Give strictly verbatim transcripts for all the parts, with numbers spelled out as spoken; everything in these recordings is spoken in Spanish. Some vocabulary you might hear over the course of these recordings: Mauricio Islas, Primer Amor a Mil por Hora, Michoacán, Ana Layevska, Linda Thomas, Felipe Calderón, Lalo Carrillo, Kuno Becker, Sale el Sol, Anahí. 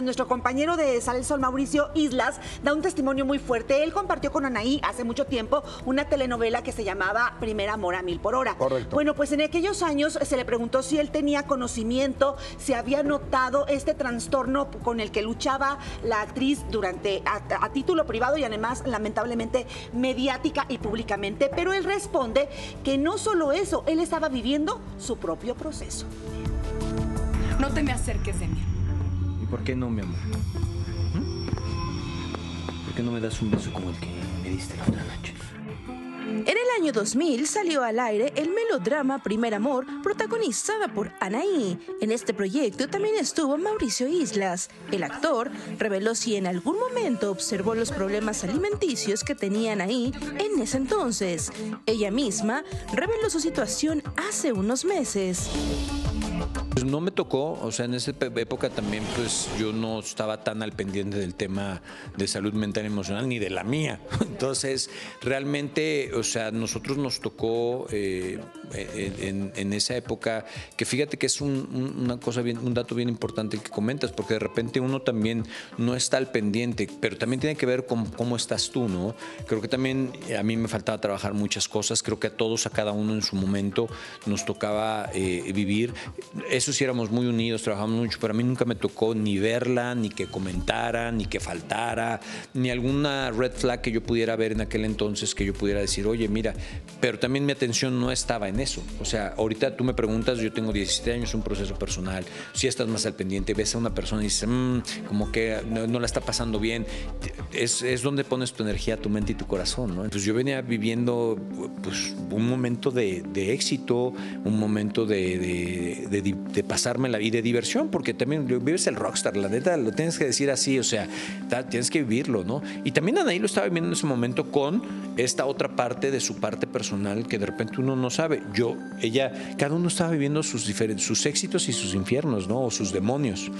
Nuestro compañero de Sale el Sol, Mauricio Islas, da un testimonio muy fuerte. Él compartió con Anahí hace mucho tiempo una telenovela que se llamaba Primer Amor a Mil por Hora. Correcto. Bueno, pues en aquellos años se le preguntó si él tenía conocimiento, si había notado este trastorno con el que luchaba la actriz durante a, a título privado y además lamentablemente mediática y públicamente. Pero él responde que no solo eso, él estaba viviendo su propio proceso. No te me acerques de mí. ¿Por qué no, mi amor? ¿Por qué no me das un beso como el que me diste la otra noche? En el año dos mil salió al aire el melodrama Primer Amor, protagonizada por Anahí. En este proyecto también estuvo Mauricio Islas. El actor reveló si en algún momento observó los problemas alimenticios que tenía Anahí en ese entonces. Ella misma reveló su situación hace unos meses. Pues no me tocó, o sea, en esa época también pues yo no estaba tan al pendiente del tema de salud mental y emocional ni de la mía. Entonces, realmente, o sea, nosotros nos tocó eh, en, en esa época, que fíjate que es un, una cosa bien, un dato bien importante que comentas, porque de repente uno también no está al pendiente, pero también tiene que ver con cómo estás tú, ¿no? Creo que también a mí me faltaba trabajar muchas cosas, creo que a todos, a cada uno en su momento nos tocaba eh, vivir. Eso sí, éramos muy unidos, trabajamos mucho, pero a mí nunca me tocó ni verla, ni que comentara, ni que faltara, ni alguna red flag que yo pudiera ver en aquel entonces, que yo pudiera decir, oye, mira, pero también mi atención no estaba en eso. O sea, ahorita tú me preguntas, yo tengo diecisiete años, un proceso personal, si estás más al pendiente, ves a una persona y dices, mmm, como que no, no la está pasando bien, es, es donde pones tu energía, tu mente y tu corazón, ¿no? Pues yo venía viviendo pues, un momento de, de éxito, un momento de, de, de de pasármela y de diversión, porque también vives el rockstar, la neta, lo tienes que decir así, o sea, tienes que vivirlo, ¿no? Y también Anahí lo estaba viviendo en ese momento con esta otra parte de su parte personal que de repente uno no sabe. Yo, ella, cada uno estaba viviendo sus, diferentes, sus éxitos y sus infiernos, ¿no? O sus demonios,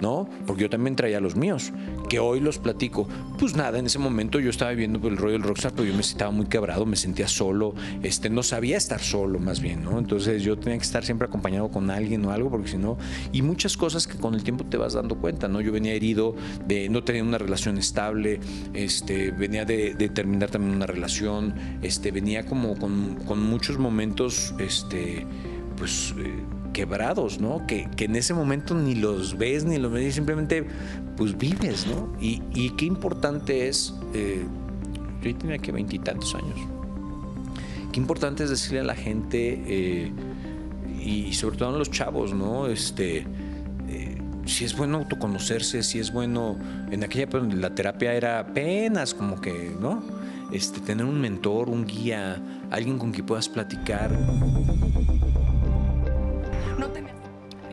¿no? Porque yo también traía los míos, que hoy los platico. Pues nada, en ese momento yo estaba viviendo el rollo del rockstar, pero yo me estaba muy quebrado, me sentía solo, este, no sabía estar solo más bien, ¿no? Entonces yo tenía que estar siempre acompañado con alguien o algo, porque si no, y muchas cosas que con el tiempo te vas dando cuenta, ¿no? Yo venía herido de no tener una relación estable, este, venía de, de terminar también una relación, este, venía como con, con muchos momentos, este, pues... Eh, quebrados, ¿no? Que, que en ese momento ni los ves, ni los ves, simplemente pues vives, ¿no? Y, y qué importante es, eh, yo tenía que veintitantos años, qué importante es decirle a la gente eh, y sobre todo a los chavos, ¿no? Este, eh, si es bueno autoconocerse, si es bueno, en aquella pues, la terapia era apenas como que, ¿no? Este, tener un mentor, un guía, alguien con quien puedas platicar.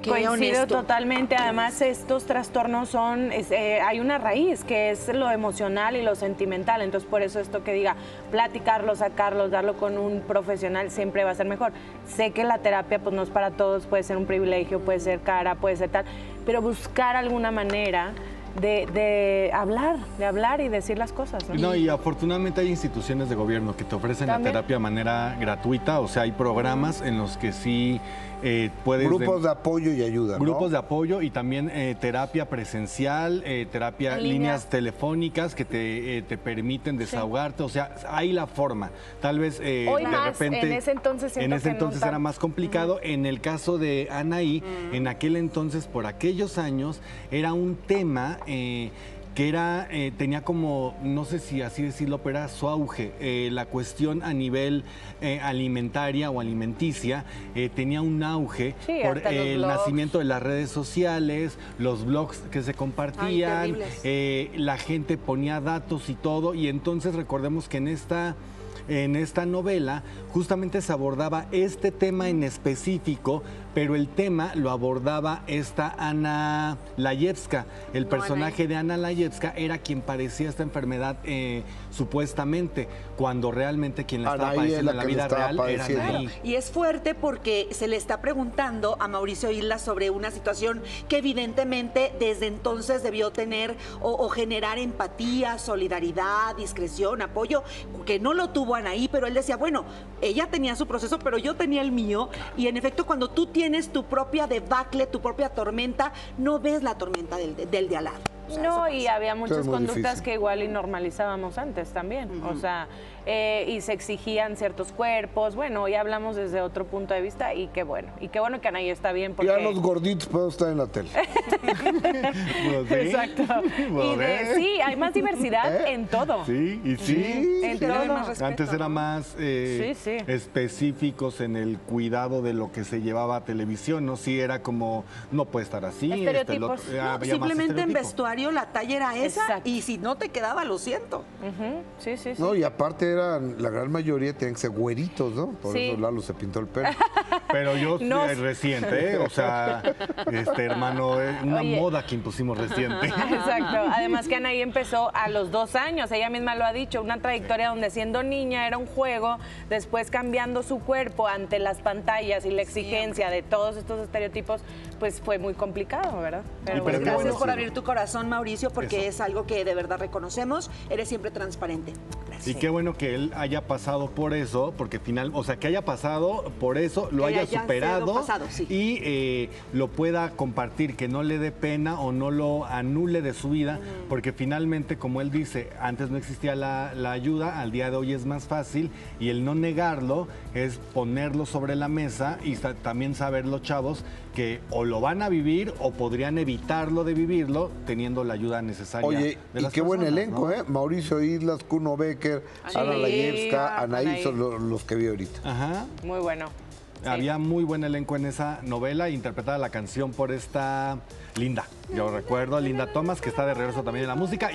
Coincido totalmente, además estos trastornos son, es, eh, hay una raíz que es lo emocional y lo sentimental, entonces por eso esto que diga, platicarlo, sacarlo, darlo con un profesional siempre va a ser mejor. Sé que la terapia pues no es para todos, puede ser un privilegio, puede ser cara, puede ser tal, pero buscar alguna manera de, de hablar, de hablar y decir las cosas, ¿no? No, y afortunadamente hay instituciones de gobierno que te ofrecen ¿también? La terapia de manera gratuita, o sea, hay programas en los que sí... Eh, puedes grupos de, de apoyo y ayuda. Grupos, ¿no? De apoyo y también eh, terapia presencial, eh, terapia, línea. líneas telefónicas que te, eh, te permiten desahogarte. Sí. O sea, hay la forma. Tal vez eh, Hoy de más, repente. En ese entonces, en ese entonces no era tan... más complicado. Uh-huh. En el caso de Anahí, uh-huh. en aquel entonces, por aquellos años, era un tema. Eh, que era, eh, tenía como, no sé si así decirlo, pero era su auge. Eh, la cuestión a nivel eh, alimentaria o alimenticia eh, tenía un auge sí, por eh, el nacimiento de las redes sociales, los blogs que se compartían, ay, eh, la gente ponía datos y todo, y entonces recordemos que en esta... En esta novela justamente se abordaba este tema en específico, pero el tema lo abordaba esta Ana Layevska. El personaje de Ana Layevska era quien padecía esta enfermedad eh, supuestamente, cuando realmente quien la estaba padeciendo en la vida real era Anahí. Y es fuerte porque se le está preguntando a Mauricio Islas sobre una situación que evidentemente desde entonces debió tener o, o generar empatía, solidaridad, discreción, apoyo, que no lo tuvo o Anahí, pero él decía, bueno, ella tenía su proceso, pero yo tenía el mío. Y en efecto, cuando tú tienes tu propia debacle, tu propia tormenta, no ves la tormenta del, del de al lado. O sea, no, y había muchas conductas que igual y normalizábamos antes también, uh-huh. o sea, eh, y se exigían ciertos cuerpos, bueno, hoy hablamos desde otro punto de vista y qué bueno, y qué bueno que Anahí está bien porque... Ya los gorditos pueden estar en la tele. Exacto. Y de, sí, hay más diversidad ¿Eh? en todo. Sí, y sí. sí en sí. Todo. Era más respeto, antes era más eh, sí, sí. específicos en el cuidado de lo que se llevaba a televisión, no sí era como, no puede estar así. Estereotipos. Este, lo, no, simplemente en vestuario. La talla era esa. Exacto. Y si no te quedaba, lo siento. Uh-huh. Sí, sí, sí. No, y aparte eran, la gran mayoría tenían que ser güeritos, ¿no? Por sí. eso Lalo se pintó el pelo. Pero yo no. eh, reciente, ¿eh? O sea, este hermano, eh, una Oye. moda que impusimos reciente. Exacto. Además que Anahí empezó a los dos años, ella misma lo ha dicho, una trayectoria sí. donde siendo niña era un juego, después cambiando su cuerpo ante las pantallas y la exigencia sí, de todos estos estereotipos, pues fue muy complicado, ¿verdad? Pero, bueno, pero gracias bueno, por sí. abrir tu corazón, Mauricio, porque Eso. es algo que de verdad reconocemos, eres siempre transparente. Gracias. Y qué bueno que él haya pasado por eso, porque final, o sea, que haya pasado por eso, lo que haya, haya superado pasado, sí. y eh, lo pueda compartir, que no le dé pena o no lo anule de su vida, uh-huh. porque finalmente, como él dice, antes no existía la, la ayuda, al día de hoy es más fácil, y el no negarlo es ponerlo sobre la mesa y también saber los chavos que o lo van a vivir o podrían evitarlo de vivirlo teniendo la ayuda necesaria. Oye, de las y qué personas, buen elenco, ¿no? ¿eh? Mauricio Islas, Kuno Becker, sí, Ana Layevska, Anahí, Anahí. Son los, los que vi ahorita. Ajá. Muy bueno. Sí. Había muy buen elenco en esa novela, interpretada la canción por esta Linda. Yo recuerdo, Linda Thomas, que está de regreso también en la música.